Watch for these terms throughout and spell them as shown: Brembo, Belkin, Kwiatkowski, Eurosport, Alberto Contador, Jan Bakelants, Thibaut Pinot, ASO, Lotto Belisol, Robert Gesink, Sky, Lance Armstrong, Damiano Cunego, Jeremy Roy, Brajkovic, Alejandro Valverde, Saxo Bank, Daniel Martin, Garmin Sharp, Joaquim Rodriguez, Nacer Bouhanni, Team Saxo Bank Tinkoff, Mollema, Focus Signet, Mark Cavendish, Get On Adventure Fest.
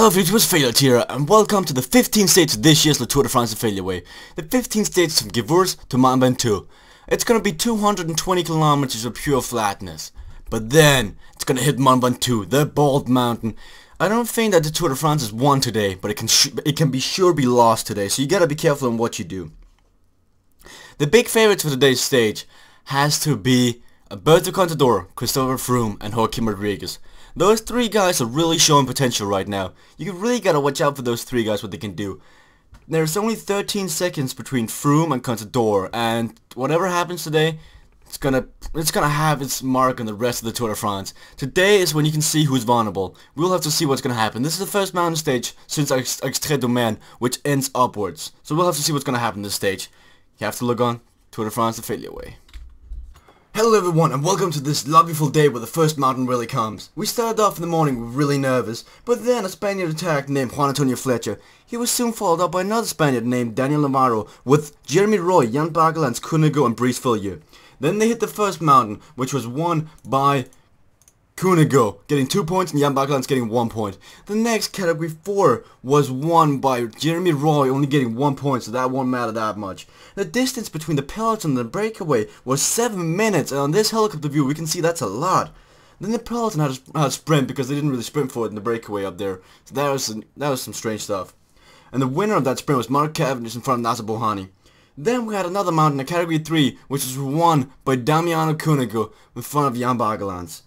Hello everyone, it's Feillu here, and welcome to the 15 stages of this year's Le Tour de France in Failure Way. The 15 stages from Givors to Mont Ventoux. It's gonna be 220 kilometers of pure flatness. But then, it's gonna hit Mont Ventoux, the bald mountain. I don't think that the Tour de France is won today, but it can be lost today, so you gotta be careful in what you do. The big favorites for today's stage has to be Alberto Contador, Christopher Froome, and Joaquim Rodriguez. Those three guys are really showing potential right now. You really gotta watch out for those three guys, what they can do. There's only 13 seconds between Froome and Contador, and whatever happens today, it's gonna have its mark on the rest of the Tour de France. Today is when you can see who's vulnerable. We'll have to see what's gonna happen. This is the first mountain stage since Extrait-Domaine, which ends upwards. So we'll have to see what's gonna happen this stage. You have to look on Tour de France the Failure Way. Hello everyone, and welcome to this lovely day where the first mountain really comes. We started off in the morning really nervous, but then a Spaniard attacked named Juan Antonio Fletcher. He was soon followed up by another Spaniard named Daniel Navarro, with Jeremy Roy, Jan Bakelants, Cunego, and Brice Feillu. Then they hit the first mountain, which was won by Cunego, getting 2 points, and Jan Bakelants getting 1 point. The next category 4 was won by Jeremy Roy, only getting 1 point, so that won't matter that much. The distance between the peloton and the breakaway was 7 minutes, and on this helicopter view we can see that's a lot. Then the peloton had a sprint because they didn't really sprint for it in the breakaway up there, so that was some strange stuff. And the winner of that sprint was Mark Cavendish in front of Nacer Bouhanni. Then we had another mountain in category 3, which was won by Damiano Cunego in front of Jan Bakelants.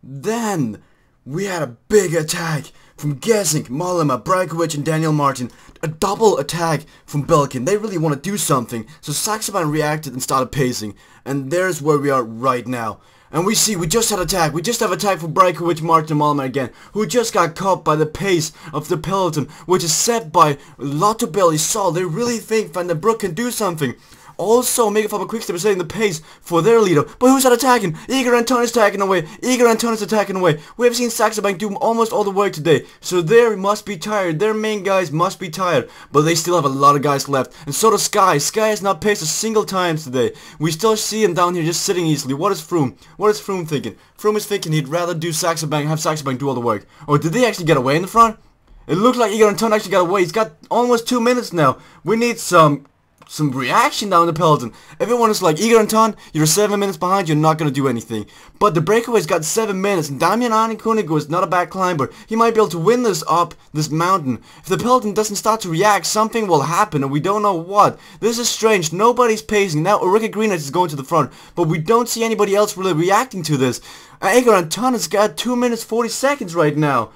Then we had a big attack from Gesink, Mollema, Brajkovic, and Daniel Martin. A double attack from Belkin. They really want to do something, so Saxo Bank reacted and started pacing. And there's where we are right now. And we see we just have attack from Brajkovic, Martin, and Mollema again, who just got caught by the pace of the peloton, which is set by Lotto Belisol. They really think Van den Broeck can do something. Also, Mega Fab and Quickstep are setting the pace for their leader. But who's that attacking? Igor Anton is attacking away. We have seen Saxo Bank do almost all the work today. So they must be tired. Their main guys must be tired. But they still have a lot of guys left. And so does Sky. Sky has not paced a single time today. We still see him down here just sitting easily. What is Froome? What is Froome thinking? Froome is thinking he'd rather do Saxo Bank, have Saxo Bank do all the work. Oh, did they actually get away in the front? It looked like Igor Anton actually got away. He's got almost 2 minutes now. We need some reaction down the peloton. Everyone is like, Igor Anton, you're 7 minutes behind, you're not going to do anything. But the breakaway's got 7 minutes, and Damian Cunego is not a bad climber. He might be able to win this up this mountain. If the peloton doesn't start to react, something will happen, and we don't know what. This is strange. Nobody's pacing. Now Ulrike Greenwich is going to the front, but we don't see anybody else really reacting to this. Igor Anton has got 2 minutes 40 seconds right now.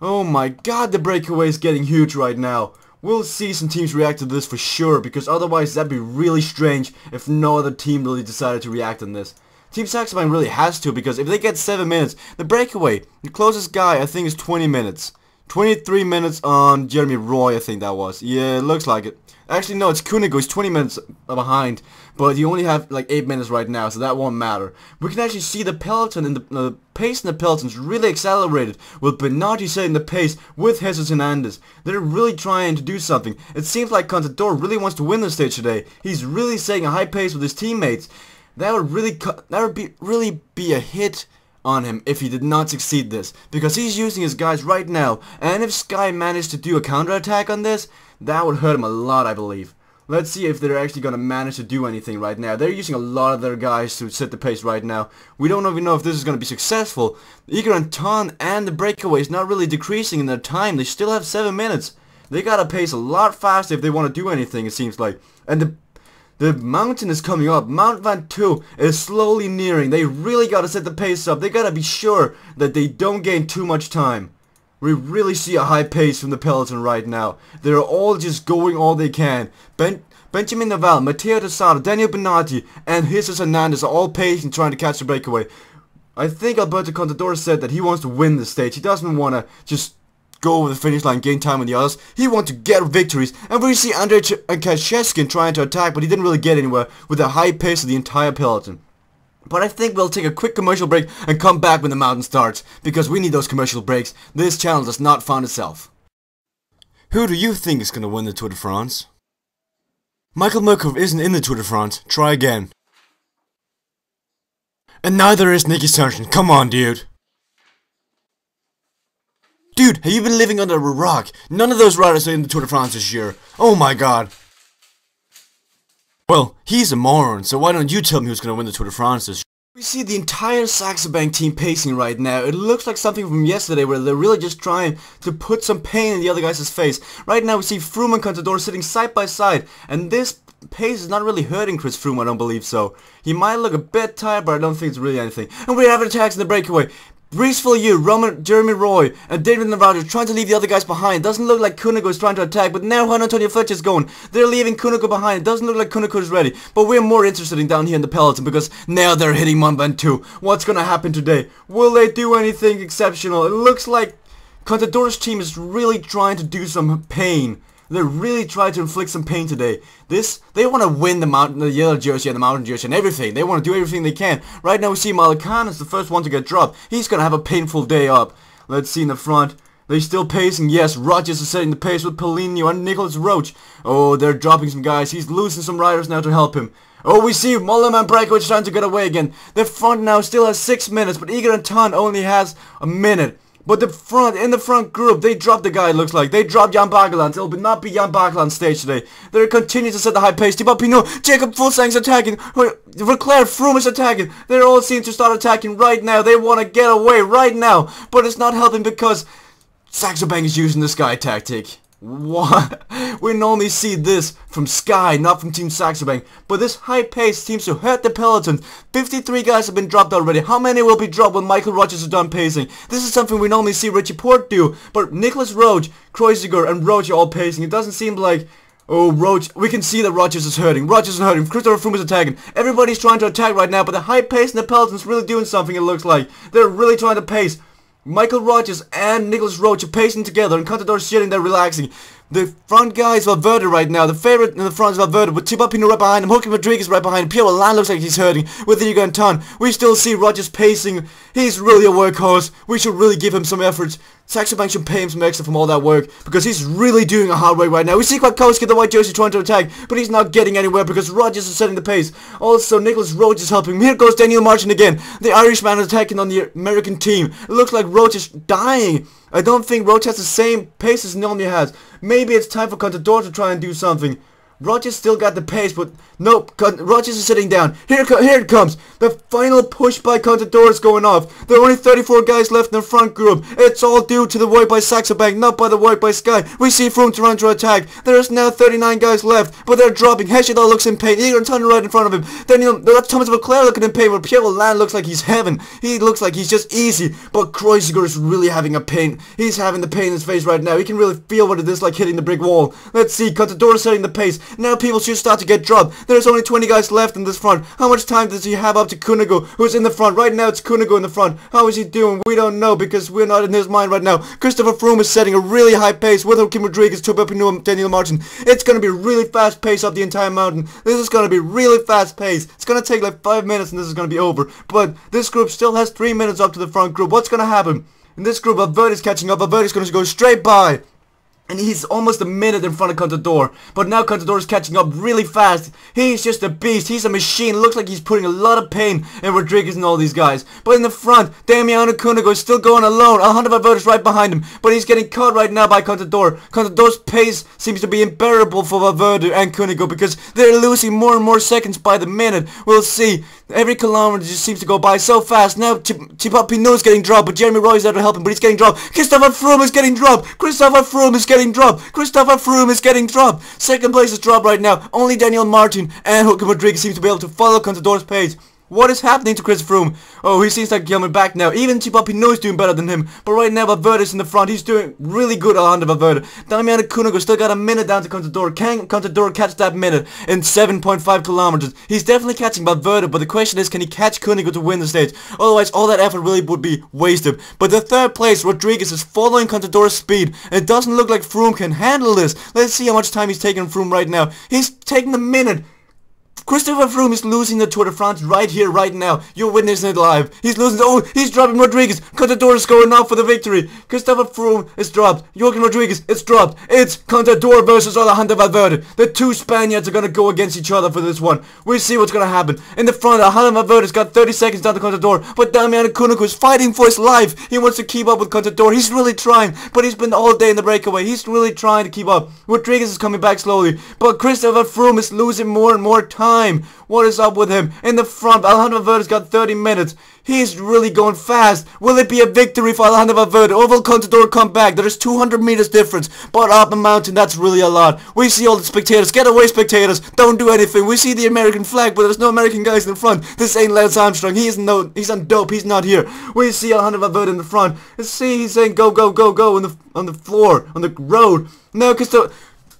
Oh my god, the breakaway is getting huge right now. We'll see some teams react to this for sure, because otherwise that'd be really strange if no other team really decided to react on this. Team Saxo Bank really has to, because if they get 7 minutes, the breakaway, the closest guy I think is 20 minutes. 23 minutes on Jeremy Roy, I think that was. Yeah, it looks like it. Actually, no, it's Cunego. He's 20 minutes behind, but you only have like 8 minutes right now, so that won't matter. We can actually see the peloton and the pace in the peloton's really accelerated, with Bernardi setting the pace with Jesus Hernandez. They're really trying to do something. It seems like Contador really wants to win the stage today. He's really setting a high pace with his teammates. That would really be a hit on him if he did not succeed this, because he's using his guys right now, and if Sky managed to do a counterattack on this, that would hurt him a lot, I believe. Let's see if they're actually gonna manage to do anything right now. They're using a lot of their guys to set the pace right now. We don't even know if this is gonna be successful. Igor Anton and the breakaway is not really decreasing in their time. They still have 7 minutes. They gotta pace a lot faster if they want to do anything, it seems like. And the mountain is coming up. Mont Ventoux is slowly nearing. They really gotta set the pace up. They gotta be sure that they don't gain too much time. We really see a high pace from the peloton right now. They're all just going all they can. Benjamin Naval, Matteo Desato, Daniel Benatti, and Jesus Hernandez are all pacing, trying to catch the breakaway. I think Alberto Contador said that he wants to win this stage. He doesn't want to just go over the finish line, gain time on the others. He wants to get victories, and we see Andrei Kasheskin trying to attack, but he didn't really get anywhere with the high pace of the entire peloton. But I think we'll take a quick commercial break and come back when the mountain starts, because we need those commercial breaks. This channel does not fund itself. Who do you think is going to win the Tour de France? Michael Murkoff isn't in the Tour de France. Try again. And neither is Nicky Sørensen. Come on, dude. Dude, have you been living under a rock? None of those riders are in the Tour de France this year. Oh my god. Well, he's a moron, so why don't you tell me who's gonna win the Tour de France this year? We see the entire Saxo Bank team pacing right now. It looks like something from yesterday where they're really just trying to put some pain in the other guy's face. Right now we see Froome and Contador sitting side by side, and this pace is not really hurting Chris Froome, I don't believe so. He might look a bit tired, but I don't think it's really anything. And we have attacks in the breakaway. Brice Feillu, Jeremy Roy, and Daniel Navarro trying to leave the other guys behind. Doesn't look like Cunego is trying to attack, but now Juan Antonio Fletcher is going. They're leaving Cunego behind. Doesn't look like Cunego is ready, but we're more interested in down here in the peloton because now they're hitting Mont Ventoux. What's gonna happen today? Will they do anything exceptional? It looks like Contador's team is really trying to do some pain. They really tried to inflict some pain today. They want to win the yellow jersey and the mountain jersey and everything. They want to do everything they can. Right now we see Malacan is the first one to get dropped. He's going to have a painful day up. Let's see in the front. They're still pacing. Yes, Rogers is setting the pace with Polino and Nicholas Roach. Oh, they're dropping some guys. He's losing some riders now to help him. Oh, we see Mollema and Bracewich trying to get away again. The front now still has 6 minutes, but Igor Anton only has a minute. But in the front group, they dropped the guy, it looks like. They dropped Jan Bakelants. It'll not be Jan Bakelants' stage today. They're continuing to set the high pace. Thibaut Pinot, Jacob Fuglsang's attacking. Verclair, Froome is attacking. They're all seem to start attacking right now. They want to get away right now. But it's not helping because Saxo Bank is using the Sky tactic. What? We normally see this from Sky, not from Team Saxo Bank, but this high pace seems to hurt the peloton. 53 guys have been dropped already. How many will be dropped when Michael Rogers is done pacing? This is something we normally see Richie Porte do, but Nicholas Roach, Kreuziger and Roach are all pacing. It doesn't seem like... Oh, Roach, we can see that Rogers is hurting. Rogers is hurting. Christopher Froome is attacking. Everybody's trying to attack right now, but the high pace in the peloton's really doing something, it looks like. They're really trying to pace. Michael Rogers and Nicholas Roach are pacing together, and Contador's sitting there relaxing. The front guy is Valverde right now. The favorite in the front is Valverde, with Thibaut Pinot right behind him. Joaquim Rodriguez right behind him. Pierre Rolland looks like he's hurting with Igor Anton. We still see Rogers pacing. He's really a workhorse. We should really give him some efforts. Saxo Bank should pay him some extra from all that work, because he's really doing a hard work right now. We see Kwiatkowski in the white jersey trying to attack, but he's not getting anywhere because Rogers is setting the pace. Also, Nicholas Roach is helping him. Here goes Daniel Martin again. The Irishman is attacking on the American team. It looks like Roach is dying. I don't think Roach has the same pace as he normally has. Maybe it's time for Contador to try and do something. Rogers still got the pace, but nope, Rogers is sitting down. Here it comes. The final push by Contador is going off. There are only 34 guys left in the front group. It's all due to the work by Saxo Bank, not by the work by Sky. We see Froome trying to attack. There is now 39 guys left, but they're dropping. Hechidal looks in pain. Igor Anton right in front of him. Then that's Thomas Verclair looking in pain, but Pierre Rolland looks like he's heaven. He looks like he's just easy, but Kreuziger is really having a pain. He's having the pain in his face right now. He can really feel what it is like hitting the brick wall. Let's see, Contador setting the pace. Now people should start to get dropped. There's only 20 guys left in this front. How much time does he have up to Cunego, who's in the front? Right now it's Cunego in the front. How is he doing? We don't know because we're not in his mind right now. Christopher Froome is setting a really high pace with Joaquim Rodriguez, Thibaut Pinot and Daniel Martin. It's going to be really fast pace up the entire mountain. This is going to be really fast pace. It's going to take like 5 minutes and this is going to be over. But this group still has 3 minutes up to the front group. What's going to happen? In this group, Valverde's catching up. Valverde's going to go straight by. And he's almost a minute in front of Contador. But now Contador is catching up really fast. He's just a beast. He's a machine. Looks like he's putting a lot of pain in Rodriguez and all these guys. But in the front, Damiano Cunego is still going alone. Alejandro Valverde is right behind him. But he's getting caught right now by Contador. Contador's pace seems to be unbearable for Valverde and Cunego because they're losing more and more seconds by the minute. We'll see. Every kilometer just seems to go by so fast. Now Thibaut Pinot is getting dropped, but Jeremy Roy is there to help him, but he's getting dropped. Christopher Froome is getting dropped. Christopher Froome is getting dropped. Christopher Froome is getting dropped. Second place is dropped right now. Only Daniel Martin and Joaquim Rodriguez seem to be able to follow Contador's pace. What is happening to Chris Froome? Oh, he seems like coming back now. Even Thibaut Pinot is doing better than him. But right now, Valverde is in the front. He's doing really good, Alejandro Valverde. Damiano Cunego still got a minute down to Contador. Can Contador catch that minute in 7.5 kilometers? He's definitely catching Valverde, but the question is, can he catch Cunego to win the stage? Otherwise, all that effort really would be wasted. But the third place, Rodriguez, is following Contador's speed. It doesn't look like Froome can handle this. Let's see how much time he's taking Froome right now. He's taking a minute. Christopher Froome is losing the Tour de France right here, right now. You're witnessing it live. He's losing. Oh, he's dropping Rodriguez. Contador is going off for the victory. Christopher Froome is dropped. Joaquim Rodriguez is dropped. It's Contador versus Alejandro Valverde. The two Spaniards are going to go against each other for this one. We'll see what's going to happen. In the front, Alejandro Valverde's got 30 seconds down to Contador, but Damiano Cunego is fighting for his life. He wants to keep up with Contador. He's really trying, but he's been all day in the breakaway. He's really trying to keep up. Rodriguez is coming back slowly, but Christopher Froome is losing more and more time. What is up with him? In the front, Alejandro Valverde's got 30 minutes. He's really going fast. Will it be a victory for Alejandro Valverde, or will Contador come back? There is 200 meters difference, but up a mountain, that's really a lot. We see all the spectators. Get away, spectators. Don't do anything. We see the American flag, but there's no American guys in front. This ain't Lance Armstrong. He's on dope. He's not here. We see Alejandro Valverde in the front. Let's see, he's saying go, go, go, go on the floor, on the road. No, because the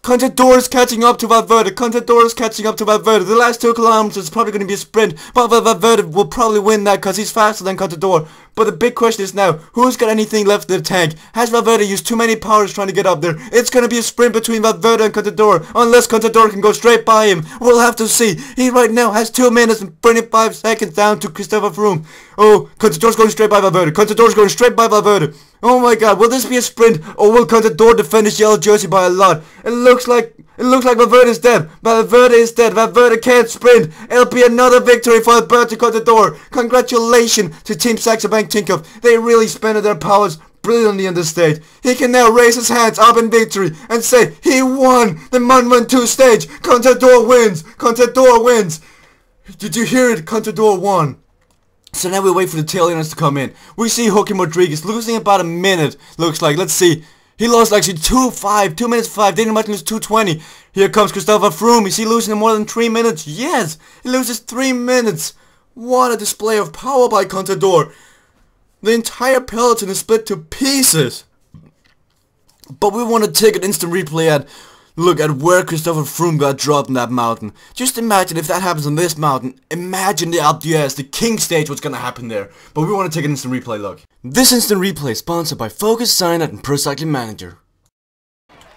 Contador is catching up to Valverde. Contador is catching up to Valverde. The last 2 kilometers is probably going to be a sprint, but Valverde will probably win that because he's faster than Contador. But the big question is now, who's got anything left in the tank? Has Valverde used too many powers trying to get up there? It's going to be a sprint between Valverde and Contador, unless Contador can go straight by him. We'll have to see. He right now has 2 minutes and 25 seconds down to Christopher Froome. Oh, Contador's going straight by Valverde. Contador's going straight by Valverde. Oh my god, will this be a sprint, or will Contador defend his yellow jersey by a lot? It looks like Valverde is dead. Valverde is dead. Valverde can't sprint. It'll be another victory for Alberto Contador. Congratulations to Team Saxo Bank Tinkoff. They really spent their powers brilliantly on the stage. He can now raise his hands up in victory and say he won the Mont Ventoux stage. Contador wins. Contador wins. Did you hear it? Contador won. So now we wait for the tail enders to come in. We see Joaquim Rodriguez losing about a minute, looks like. Let's see. He lost actually 2 minutes 5. Daniel Martin lose 2:20. Here comes Christopher Froome. Is he losing in more than 3 minutes? Yes, he loses 3 minutes. What a display of power by Contador. The entire peloton is split to pieces. But we want to take an instant replay at look at where Christopher Froome got dropped in that mountain. Just imagine if that happens on this mountain. Imagine the Alpe d'Huez, the King stage, what's gonna happen there. But we want to take an instant replay look. This instant replay is sponsored by Focus, Signet, and Pro Cycling Manager.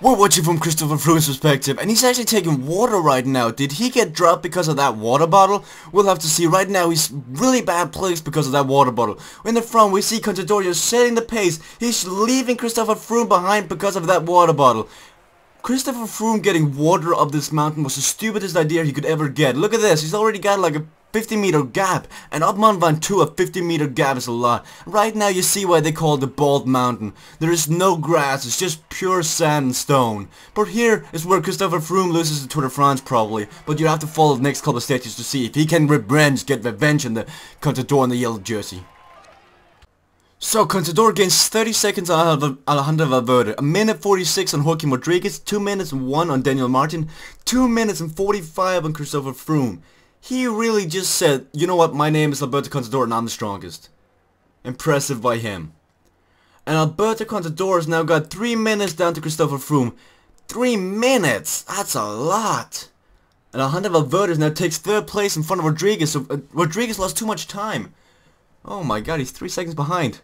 We're watching from Christopher Froome's perspective, and he's actually taking water right now. Did he get dropped because of that water bottle? We'll have to see. Right now, he's really bad placed because of that water bottle. In the front, we see Contador just setting the pace. He's leaving Christopher Froome behind because of that water bottle. Christopher Froome getting water up this mountain was the stupidest idea he could ever get. Look at this. He's already got like a 50-meter gap, and up Mont Ventoux a 50-meter gap is a lot. Right now you see why they call it the bald mountain. There is no grass, it's just pure sand and stone. But here is where Christopher Froome loses the Tour de France probably, but you have to follow the next couple of stages to see if he can get revenge on the Contador in the yellow jersey. So Contador gains 30 seconds on Alejandro Valverde, 1:46 on Joaquim Rodriguez, 2:01 on Daniel Martin, 2:45 on Christopher Froome. He really just said, you know what, my name is Alberto Contador and I'm the strongest. Impressive by him. And Alberto Contador has now got 3 minutes down to Christopher Froome. 3 minutes! That's a lot! And Alejandro Valverde now takes 3rd place in front of Rodriguez, so Rodriguez lost too much time. Oh my god, he's 3 seconds behind.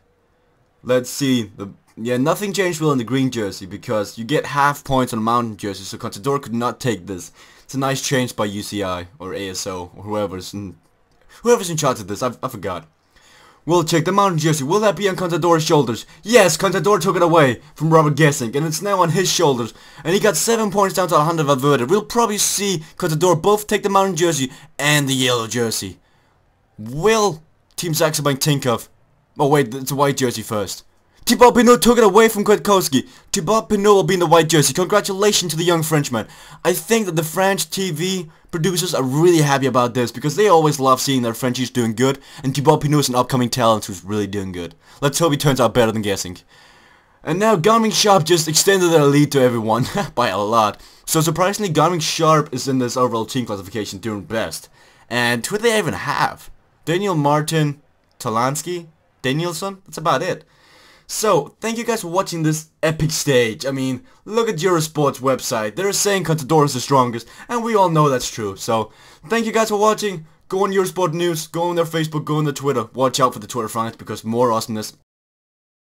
Let's see. Yeah, nothing changed really in the green jersey because you get half points on a mountain jersey, so Contador could not take this. It's a nice change by UCI or ASO or whoever's in charge of this. I forgot. We'll check the mountain jersey. Will that be on Contador's shoulders? Yes, Contador took it away from Robert Gesink, and it's now on his shoulders. And he got 7 points down to Alejandro Valverde. We'll probably see Contador both take the mountain jersey and the yellow jersey. Will Team Saxo Bank Tinkoff? Oh wait, it's a white jersey first. Thibaut Pinot took it away from Kwiatkowski. Thibaut Pinot will be in the white jersey. Congratulations to the young Frenchman. I think that the French TV producers are really happy about this because they always love seeing their Frenchies doing good, and Thibaut Pinot is an upcoming talent who's really doing good. Let's hope he turns out better than Gesink. And now Garmin Sharp just extended their lead to everyone by a lot. So surprisingly, Garmin Sharp is in this overall team classification doing best. And who do they even have? Daniel Martin, Talansky, Danielson? That's about it. So, thank you guys for watching this epic stage. I mean, look at Eurosport's website. They're saying Contador is the strongest, and we all know that's true. So, thank you guys for watching. Go on Eurosport News, go on their Facebook, go on their Twitter. Watch out for the Tour de France because more awesomeness